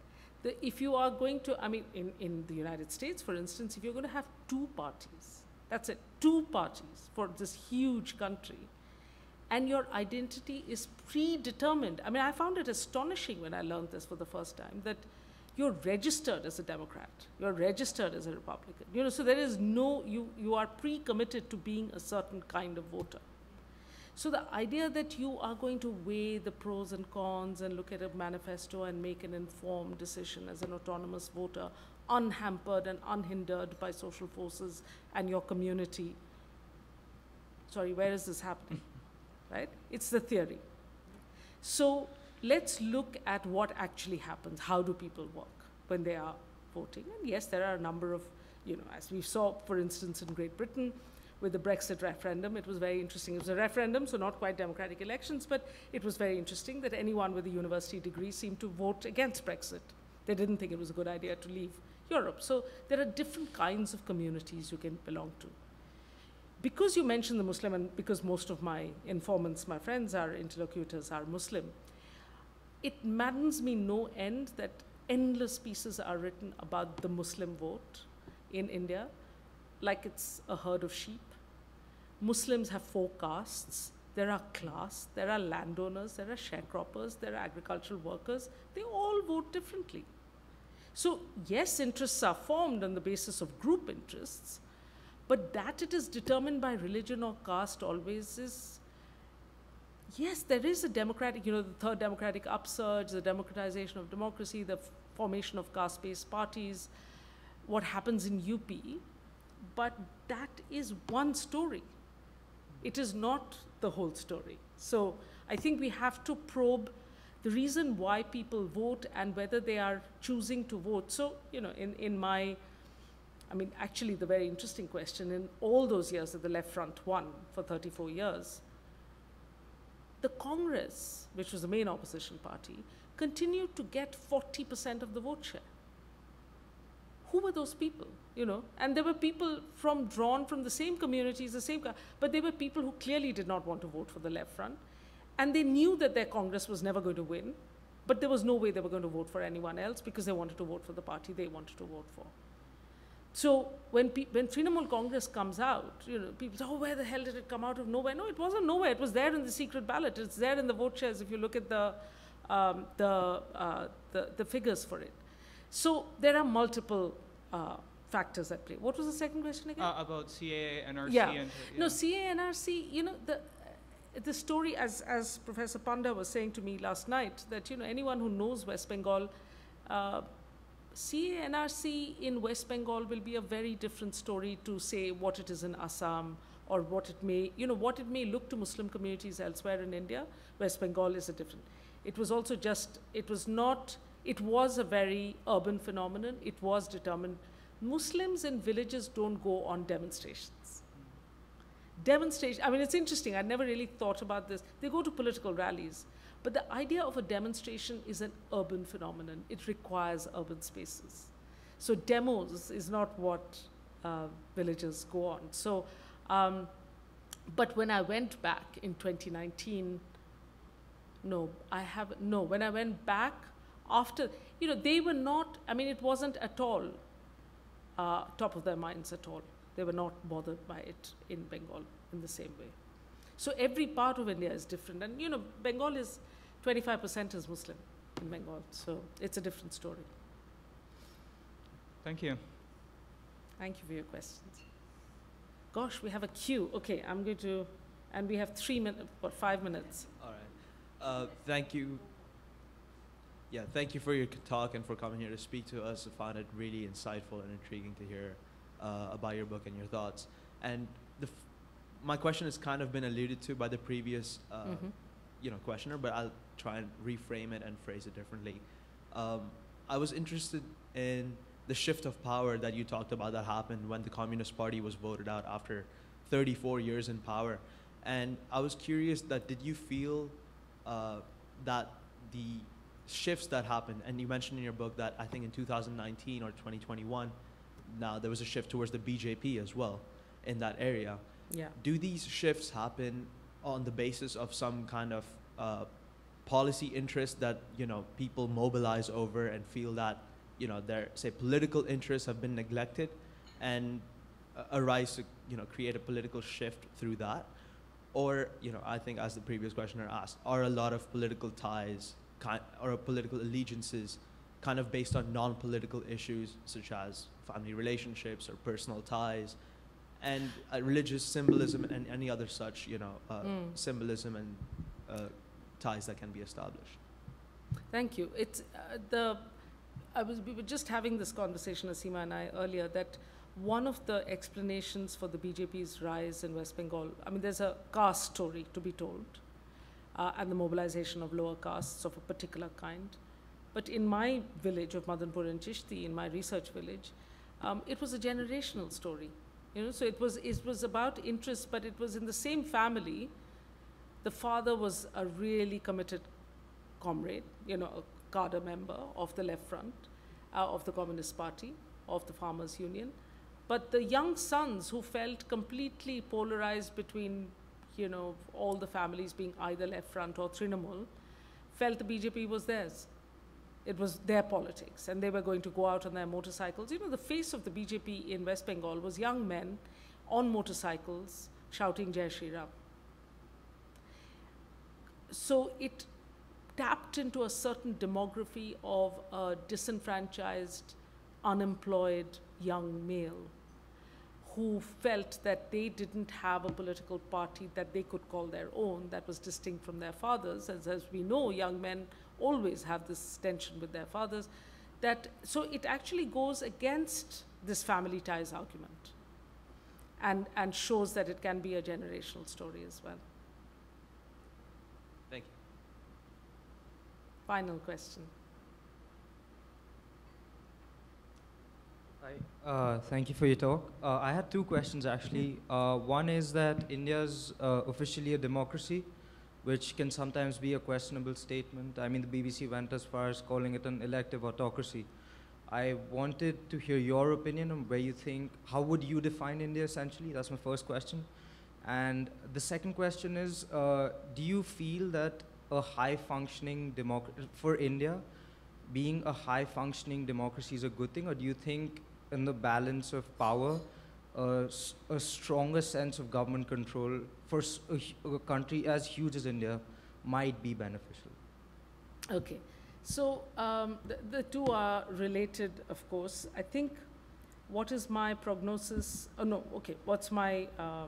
The, if you are going to, I mean, in, in the United States, for instance, if you're going to have two parties, that's it, two parties for this huge country, and your identity is predetermined. I mean, I found it astonishing when I learned this for the first time, that you're registered as a Democrat, you're registered as a Republican. You know, so there is no, you, you are pre-committed to being a certain kind of voter. So the idea that you are going to weigh the pros and cons and look at a manifesto and make an informed decision as an autonomous voter, unhampered and unhindered by social forces and your community. Sorry, where is this happening, right? It's the theory. So let's look at what actually happens. How do people work when they are voting? And yes, there are a number of, you know, as we saw, for instance, in Great Britain, with the Brexit referendum, it was very interesting. It was a referendum, so not quite democratic elections, but it was very interesting that anyone with a university degree seemed to vote against Brexit. They didn't think it was a good idea to leave Europe. So there are different kinds of communities you can belong to. Because you mentioned the Muslim, and because most of my informants, my friends, our interlocutors are Muslim, it maddens me no end that endless pieces are written about the Muslim vote in India, like it's a herd of sheep. Muslims have four castes. There are class, there are landowners, there are sharecroppers, there are agricultural workers. They all vote differently. So yes, interests are formed on the basis of group interests, but that it is determined by religion or caste always is. Yes, there is a democratic, you know, the third democratic upsurge, the democratization of democracy, the formation of caste-based parties, what happens in U P, but that is one story. It is not the whole story. So I think we have to probe the reason why people vote and whether they are choosing to vote. So, you know, in, in my, I mean, actually the very interesting question, in all those years that the Left Front won for thirty-four years, the Congress, which was the main opposition party, continued to get forty percent of the vote share. Who were those people, you know? And there were people from, drawn from the same communities, the same, but they were people who clearly did not want to vote for the Left Front. And they knew that their Congress was never going to win, but there was no way they were going to vote for anyone else because they wanted to vote for the party they wanted to vote for. So when, when Trinamool Congress comes out, you know, people say, oh, where the hell did it come out of nowhere? No, it wasn't nowhere. It was there in the secret ballot. It's there in the vote shares if you look at the, um, the, uh, the, the figures for it. So there are multiple uh, factors at play. What was the second question again? Uh, about C A A, N R C. Yeah. And, yeah. No, C A A, N R C, you know, the, uh, the story, as, as Professor Panda was saying to me last night, that, you know, anyone who knows West Bengal, uh, C A A N R C in West Bengal will be a very different story to, say, what it is in Assam or what it may, you know, what it may look to Muslim communities elsewhere in India. West Bengal is a different. It was also just, it was not, it was a very urban phenomenon. It was determined. Muslims in villages don't go on demonstrations. Demonstration, I mean, it's interesting. I never really thought about this. They go to political rallies. But the idea of a demonstration is an urban phenomenon. It requires urban spaces. So demos is not what uh, villages go on. So, um, but when I went back in twenty nineteen, no, I have, no, when I went back after, you know, they were not, I mean, it wasn't at all uh, top of their minds at all. They were not bothered by it in Bengal in the same way. So every part of India is different. And, you know, Bengal is, twenty-five percent is Muslim in Bengal, so it's a different story. Thank you. Thank you for your questions. Gosh, we have a queue. Okay, I'm going to, and we have three minutes, what, five minutes. All right. Uh, thank you. Yeah, thank you for your talk and for coming here to speak to us. I found it really insightful and intriguing to hear uh, about your book and your thoughts. And the f my question has kind of been alluded to by the previous uh, mm-hmm. you know, questioner, but I'll try and reframe it and phrase it differently. Um, I was interested in the shift of power that you talked about that happened when the Communist Party was voted out after thirty-four years in power. And I was curious that did you feel uh, that the shifts that happened, and you mentioned in your book that I think in two thousand nineteen or twenty twenty-one, now there was a shift towards the B J P as well in that area. Yeah. Do these shifts happen on the basis of some kind of uh, policy interest that, you know, people mobilize over and feel that, you know, their, say, political interests have been neglected and uh, arise to, you know, create a political shift through that? Or, you know, I think as the previous questioner asked, are a lot of political ties kind, or political allegiances kind of based on non-political issues such as family relationships or personal ties and uh, religious symbolism and any other such, you know, uh, mm. symbolism and uh, ties that can be established? Thank you. It's uh, the, I was, we were just having this conversation, Asima and I, earlier, that one of the explanations for the B J P's rise in West Bengal, I mean, there's a caste story to be told, uh, and the mobilization of lower castes of a particular kind. But in my village of Madanpur and Chishti, in my research village, um, it was a generational story. You know, so it was, it was about interest, but it was in the same family. The father was a really committed comrade, you know, a cadre member of the Left Front, uh, of the Communist Party, of the Farmers Union. But the young sons who felt completely polarized between, you know, all the families being either Left Front or Trinamool, felt the B J P was theirs. It was their politics, and they were going to go out on their motorcycles. You know, the face of the B J P in West Bengal was young men on motorcycles shouting Jai Shri Ram. So it tapped into a certain demography of a disenfranchised, unemployed young male who felt that they didn't have a political party that they could call their own, that was distinct from their fathers. As, as we know, young men always have this tension with their fathers. That, so it actually goes against this family ties argument and, and shows that it can be a generational story as well. Thank you. Final question. Hi, uh, thank you for your talk. Uh, I had two questions actually. Uh, one is that India's uh, officially a democracy, which can sometimes be a questionable statement. I mean, the B B C went as far as calling it an elective autocracy. I wanted to hear your opinion on where you think, how would you define India essentially? That's my first question. And the second question is, uh, do you feel that a high functioning democracy, for India, being a high functioning democracy is a good thing, or do you think in the balance of power, uh, a stronger sense of government control for a, a country as huge as India might be beneficial? Okay, so um, the, the two are related, of course. I think, what is my prognosis? Oh no, okay, what's my uh,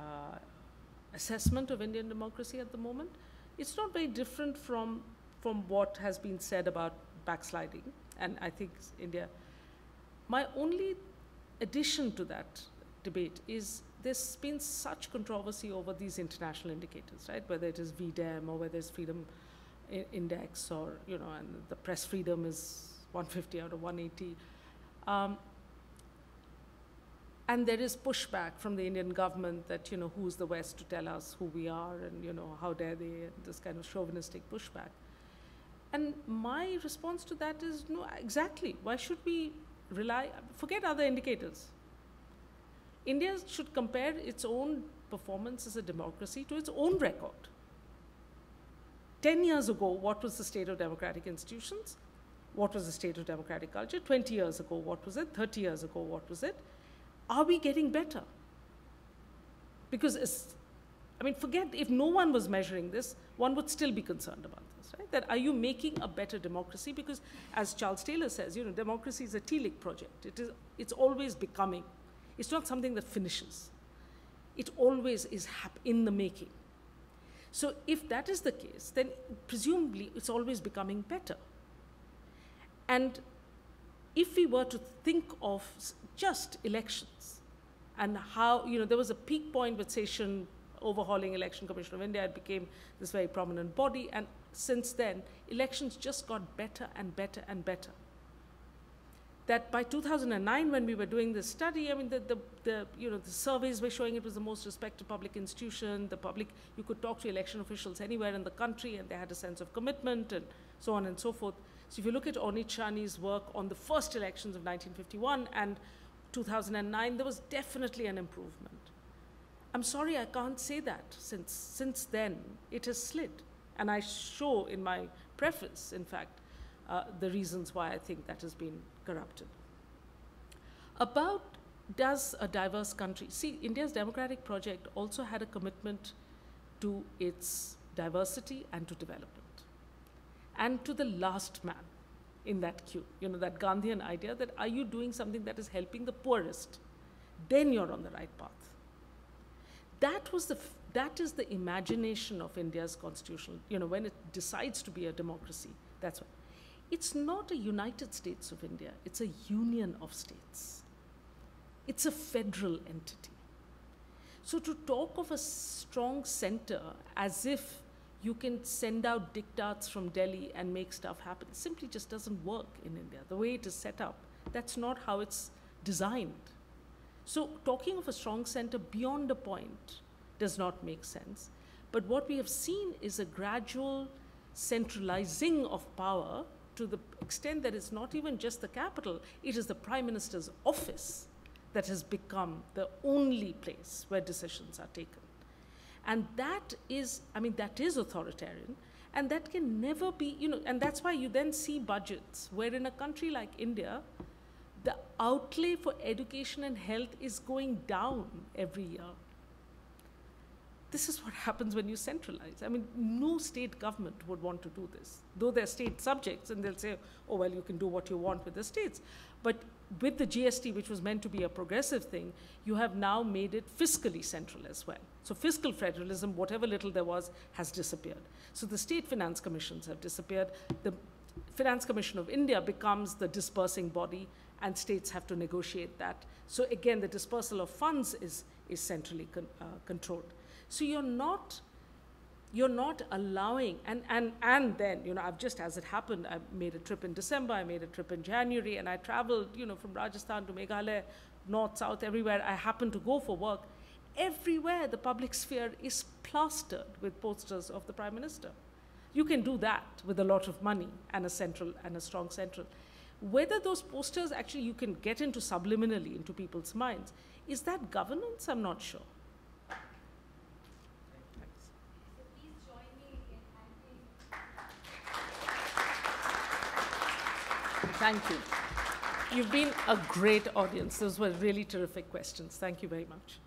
uh, assessment of Indian democracy at the moment? It's not very different from from what has been said about backsliding, and I think India. My only addition to that debate is there's been such controversy over these international indicators, right? Whether it is V DEM or whether it's Freedom Index, or, you know, and the press freedom is one fifty out of one eighty. Um, and there is pushback from the Indian government that, you know, who's the West to tell us who we are, and, you know, how dare they, and this kind of chauvinistic pushback. And my response to that is, no, exactly. Why should we rely, forget other indicators. India should compare its own performance as a democracy to its own record. Ten years ago, what was the state of democratic institutions? What was the state of democratic culture? Twenty years ago, what was it? Thirty years ago, what was it? Are we getting better? Because, it's, I mean, forget, if no one was measuring this, one would still be concerned about this. Right? That are you making a better democracy? Because as Charles Taylor says, you know, democracy is a telic project. It is, it's always becoming. It's not something that finishes. It always is hap in the making. So if that is the case, then presumably it's always becoming better. And if we were to think of just elections and how, you know, there was a peak point with Session overhauling Election Commission of India, it became this very prominent body, and since then, elections just got better and better and better. That by two thousand nine, when we were doing this study, I mean, the, the, the, you know, the surveys were showing it was the most respected public institution, the public, you could talk to election officials anywhere in the country, and they had a sense of commitment and so on and so forth. So if you look at Onichani's work on the first elections of nineteen fifty-one and two thousand nine, there was definitely an improvement. I'm sorry, I can't say that. Since, since then, it has slid. And I show in my preface, in fact, uh, the reasons why I think that has been corrupted. About does a diverse country, see, India's democratic project also had a commitment to its diversity and to development, and to the last man in that queue, you know, that Gandhian idea that are you doing something that is helping the poorest, then you're on the right path. That was the, that is the imagination of India's constitution, you know, when it decides to be a democracy, that's why. It's not a United States of India, it's a union of states. It's a federal entity. So to talk of a strong center as if you can send out diktats from Delhi and make stuff happen, it simply just doesn't work in India. The way it is set up, that's not how it's designed. So talking of a strong center beyond a point does not make sense. But what we have seen is a gradual centralizing of power to the extent that it's not even just the capital, it is the Prime Minister's office that has become the only place where decisions are taken. And that is, I mean, that is authoritarian, and that can never be, you know, and that's why you then see budgets where in a country like India, the outlay for education and health is going down every year. This is what happens when you centralize. I mean, no state government would want to do this, though they're state subjects, and they'll say, oh, well, you can do what you want with the states. But with the G S T, which was meant to be a progressive thing, you have now made it fiscally central as well. So fiscal federalism, whatever little there was, has disappeared. So the state finance commissions have disappeared. The Finance Commission of India becomes the dispersing body, and states have to negotiate that. So again, the dispersal of funds is, is centrally con uh, controlled. So you're not, you're not allowing, and, and, and then, you know, I've just as it happened, I made a trip in December, I made a trip in January, and I traveled, you know, from Rajasthan to Meghalaya, north, south, everywhere I happened to go for work. Everywhere the public sphere is plastered with posters of the Prime Minister. You can do that with a lot of money and a central and a strong central. Whether those posters actually you can get into subliminally into people's minds, is that governance? I'm not sure. Thank you. You've been a great audience. Those were really terrific questions. Thank you very much.